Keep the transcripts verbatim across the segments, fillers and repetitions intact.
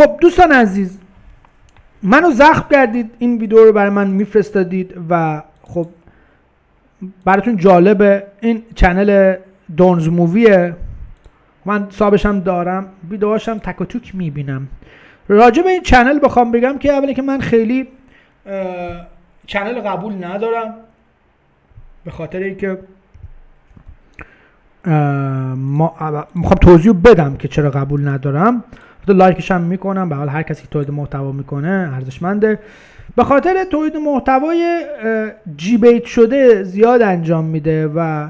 خب دوستان عزیز، منو زخم کردید، این ویدیو رو برای من میفرستادید و خب براتون جالبه. این چنل دونز موویه، من سابش هم دارم، ویدیوهاش هم تک و توک میبینم. راجع به این چنل بخوام بگم که اولی که من خیلی چنل قبول ندارم، به خاطر اینکه ما میخوام توضیح بدم که چرا قبول ندارم. لایکش هم میکنم، به حال هر کسی که تولید محتوا میکنه ارزشمنده. به خاطر تولید محتوای جی بیت شده زیاد انجام میده و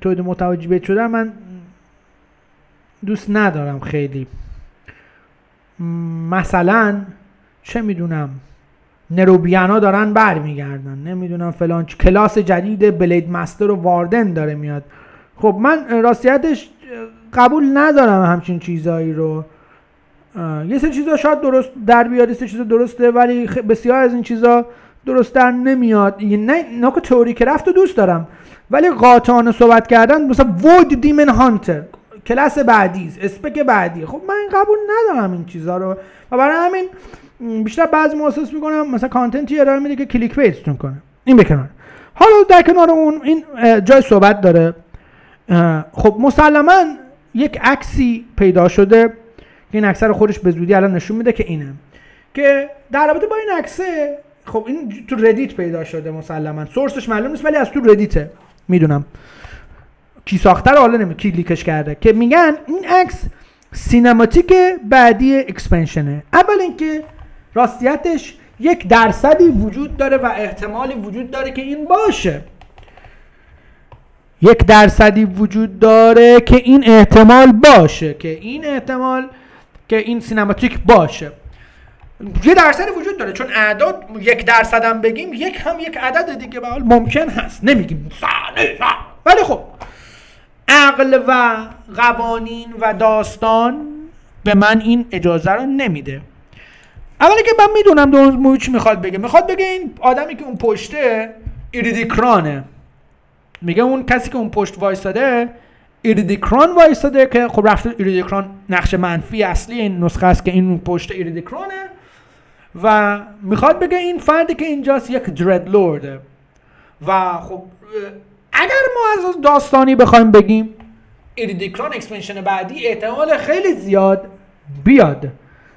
تولید محتوای جی بیت شده من دوست ندارم خیلی. مثلا چه میدونم نروبیانا دارن برمیگردن، نمیدونم فلان کلاس جدید بلید مستر و واردن داره میاد. خب من راستیتش قبول ندارم همچین چیزایی رو. یه سری چیزا شاید درست در بیاد، یه سری چیزا درسته، ولی بسیار از این چیزا درست در نمیاد. نه نه که تئوری که رفت و دوست دارم، ولی قاطعانه صحبت کردن مثلا وود دیمن هانتر کلاس بعدی، اسپک بعدی، خب من قبول ندارم این چیزا رو و برای همین بیشتر بعضی مؤسس میکنم مثلا کانتنتی ارائه میده که کلیک بیتتون کنه. این بکنن. حالا در کنار اون این جای صحبت داره. خب مسلما یک عکسی پیدا شده که این عکس رو خودش به زودی الان نشون میده که اینه، که در رابطه با این عکسه. خب این تو ردیت پیدا شده، مسلما سورسش معلوم نیست ولی از تو ردیته، میدونم کی ساخته رو حالا نمی کی لیکش کرده، که میگن این عکس سینماتیک بعدی اکسپنشنه. اول اینکه راستیتش یک درصدی وجود داره و احتمالی وجود داره که این باشه، یک درصدی وجود داره که این احتمال باشه که این احتمال که این سینماتیک باشه، یه درصدی وجود داره. چون اعداد یک درصد هم بگیم یک هم یک عدد دیگه به حال ممکن هست، نمیگیم صحنه، ولی خب عقل و قوانین و داستان به من این اجازه رو نمیده. اولا که من میدونم دونز مووی چی میخواد بگه، میخواد بگه این آدمی که اون پشته ایریدیکرانه، میگه اون کسی که اون پشت وایستاده ایریدیکران وایستاده، که خب رفته ایریدیکران نقش منفی اصلی این نسخه است که این پشت ایریدیکرانه، و میخواد بگه این فردی که اینجاست یک درد لورده. و خب اگر ما از داستانی بخوایم بگیم ایریدیکران اکسپنشن بعدی احتمال خیلی زیاد بیاد،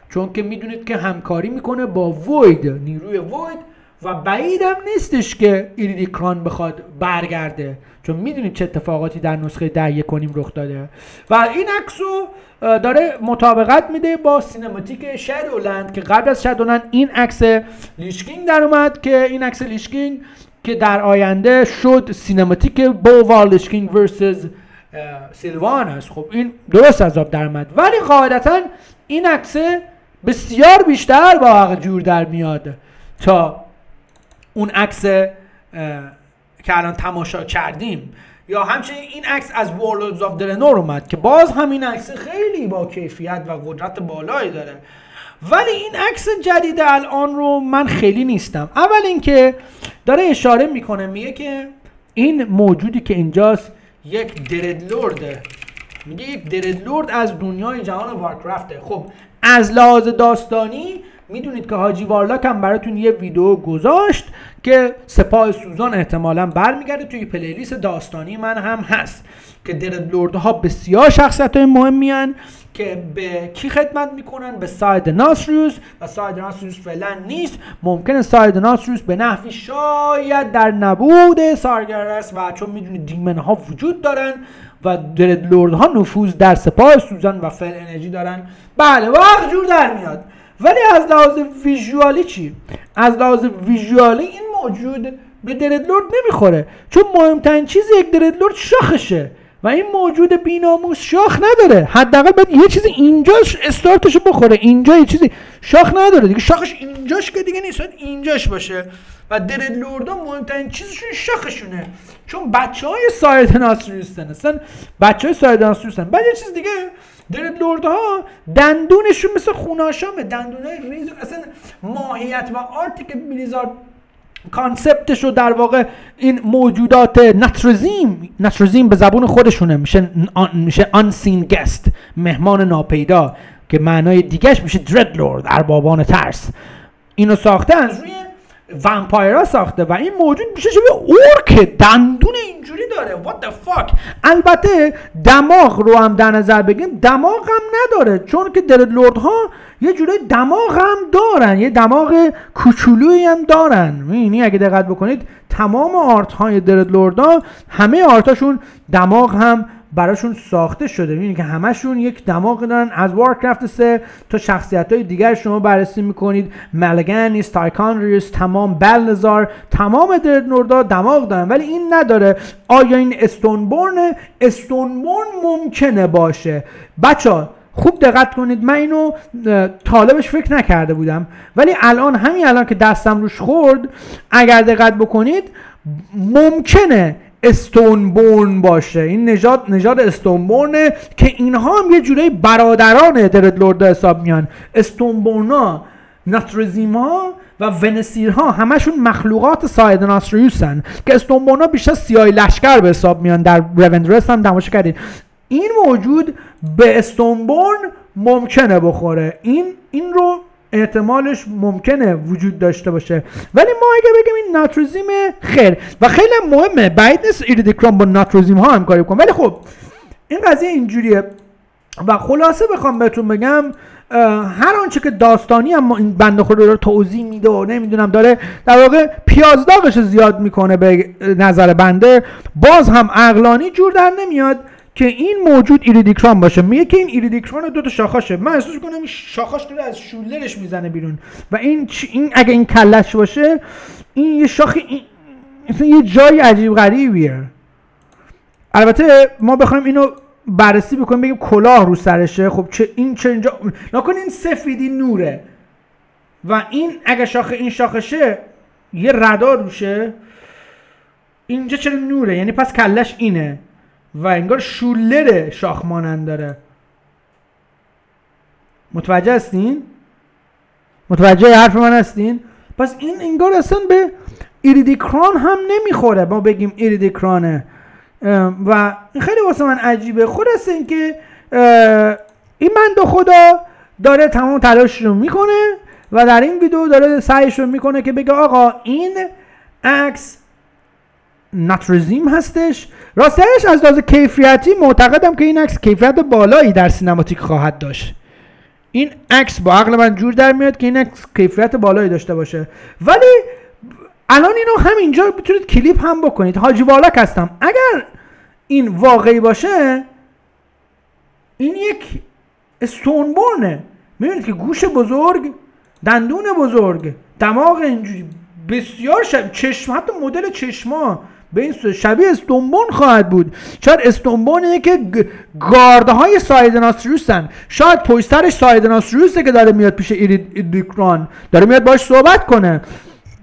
چون که میدونید که همکاری میکنه با وید، نیروی وید، و بعید هم نیستش که ایریدیکران بخواد برگرده، چون میدونید چه اتفاقاتی در نسخه ده کنیم رخ داده. و این عکس رو داره مطابقت میده با سینماتیک شادولند، که قبل از شادولند این عکس لیشکینگ در اومد، که این عکس لیشکینگ که در آینده شد سینماتیک بووار لیشکینگ ورسز سیلوان است. خب این درست از آب در اومد، ولی قاعدتا این عکس بسیار بیشتر با حق جور در میاد تا اون عکس که الان تماشا کردیم. یا همچنین این عکس از World of Draenor اومد که باز همین عکس خیلی با کیفیت و قدرت بالایی داره، ولی این عکس جدید الان رو من خیلی نیستم. اول اینکه داره اشاره میکنه، میگه که این موجودی که اینجاست یک دردلورده، میگه یک دردلورد از دنیای جهان وارکرافته. خب از لحاظ داستانی میدونید که حاجی وارلاک هم براتون یه ویدیو گذاشت که سپاه سوزان احتمالا برمیگرده، توی پلیلیست داستانی من هم هست، که دردلوردها بسیار شخصیت های مهمی هن که به کی خدمت میکنن، به ساید ناسریوس، و ساید ناسریوس فعلا نیست. ممکنه ساید ناسریوس به نحوی شاید در نبود سارگرس، و چون میدونید دیمن ها وجود دارن و دردلورد ها نفوذ در سپاه سوزان و فعل انرژی دارن، بله وقت جور در میاد. ولی از لحاظ ویژوالی چی؟ از لحاظ ویژوالی این موجود به دردلورد نمیخوره، چون مهمترین چیز یک دردلورد شاخشه و این موجود بیناموس شاخ نداره. حداقل باید یه چیزی اینجاش استارتش بخوره، اینجا یه چیزی شاخ نداره دیگه، شاخش اینجاش که دیگه نیست، اینجاش باشه. و دردلوردا مهمترین چیزشون شاخشونه، چون بچهای ساید ناسریوسن هستن، بچهای ساید ناسریوسن. بعد یه چیز دیگه، دردلوردها دندونشون مثل خوناشامه، دندونای ریز، اصلا ماهیت و آرتی که بلیزارد کانسپتش رو در واقع این موجودات نترزیم، نترزیم به زبون خودشونه میشه آن، میشه آنسین گست، مهمان ناپیدا، که معنای دیگهش میشه درد لورد، اربابان ترس. اینو ساخته از روی ومپایرها ساخته و این موجود میشه شبیه اورک، دندون اینجوری داره. What the fuck. البته دماغ رو هم در نظر بگیم، دماغ هم نداره، چون که درد لورد ها یه جورای دماغ هم دارن، یه دماغ کوچولویی هم دارن. یعنی اگه دقت بکنید تمام آرت های درد لورد ها، همه آرتاشون دماغ هم براشون ساخته شده، می‌بینید که همشون یک دماغ دارن. از وارکرافت سه تا شخصیت‌های دیگر شما بررسی می‌کنید، ملگنیس، تایکانریس، تمام بلنزار، تمام دردنوردا دماغ دارن ولی این نداره. آیا این استونبورن؟ استونبورن ممکنه باشه. بچه‌ها خوب دقت کنید، من اینو طالبش فکر نکرده بودم ولی الان همین الان که دستم روش خورد، اگر دقت بکنید ممکنه استونبورن باشه. این نژاد نژاد استونبورنه که اینها هم یه جوری برادران دردلورد حساب میان. استونبورنا، ناترزیما و ونسیرها همشون مخلوقات ساید ناتریوسن که استونبورنا بیشتر سیای لشکر به حساب میان. در روندرس هم تماشا کردین. این موجود به استونبورن ممکنه بخوره، این این رو احتمالش ممکنه وجود داشته باشه. ولی ما اگه بگیم این ناتروزیم، خیر و خیلی مهمه، بعید نیست ایریدیکرام با ناتروزیم ها هم کاری بکنم. ولی خب این قضیه اینجوریه و خلاصه بخوام بهتون بگم هر آنچه که داستانی هم این بنده خدا رو توضیح میده و نمیدونم داره در واقع پیازداغش زیاد میکنه، به نظر بنده باز هم عقلانی جور در نمیاد که این موجود ایریدیکران باشه. میگه که این ایریدیکران دو تا شاخاشه، من احساس می‌کنم این شاخاش داره از شولرش میزنه بیرون و این چ... این اگه این کلش باشه، این یه شاخ این... مثلا یه جای عجیب غریبیه. البته ما بخوایم اینو بررسی بکنیم بگیم کلاه رو سرشه، خب چه این چه اینجا نکن، این سفیدی نوره و این اگه شاخ این شاخشه یه ردار روشه، اینجا چه نوره، یعنی پس کلش اینه و انگار شولر شاخمانند داره. متوجه هستین؟ متوجه حرف من هستین؟ پس این انگار اصلا به ایریدیکران هم نمیخوره ما بگیم ایریدیکرانه و این خیلی واسه من عجیبه. خود است این که این بنده خدا داره تمام تلاشش رو میکنه و در این ویدیو داره سعیش رو میکنه که بگه آقا این عکس ناترزیم هستش. راستش از لحاظ کیفیتی معتقدم که این عکس کیفیت بالایی در سینماتیک خواهد داشت. این عکس با عقل من جور در میاد که این عکس کیفیت بالایی داشته باشه. ولی الان اینو همینجا میتونید کلیپ هم بکنید. حاجی والاک هستم. اگر این واقعی باشه این یک استونبورنه. میبینید که گوش بزرگ، دندون بزرگ، دماغ اینجوری بسیار شبیه چشم، حتی مدل چشما به این شبیه استونبورن خواهد بود. شاید استونبورنیه که گاردهای ساید ناتریوسن، شاید پشت سرش ساید ناتریوسه که داره میاد پیش ایریدیکران، داره میاد باش صحبت کنه.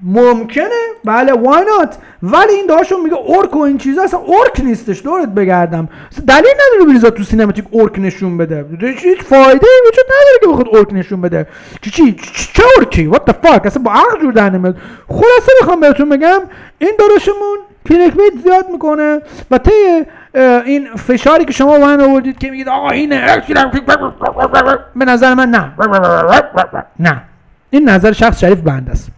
ممکنه بله، وای نات. ولی این داشون میگه اورک و این چیزا، اصلا اورک نیستش دورت بگردم. دلیل نداره بریزا تو سینماتیک اورک نشون بده، هیچ فایده ای وجود نداره که بخواد اورک نشون بده. چی چی چه اورکی؟ وات د فاک، اصلا با عقل جور در نمیاد. خلاصه بخوام بهتون بگم این دورشمون کلیک بیت زیاد میکنه و ته این فشاری که شما من آوردید که میگید آقا اینه اکسیلم، به نظر من نه نه، این نظر شخص شریف بنده است.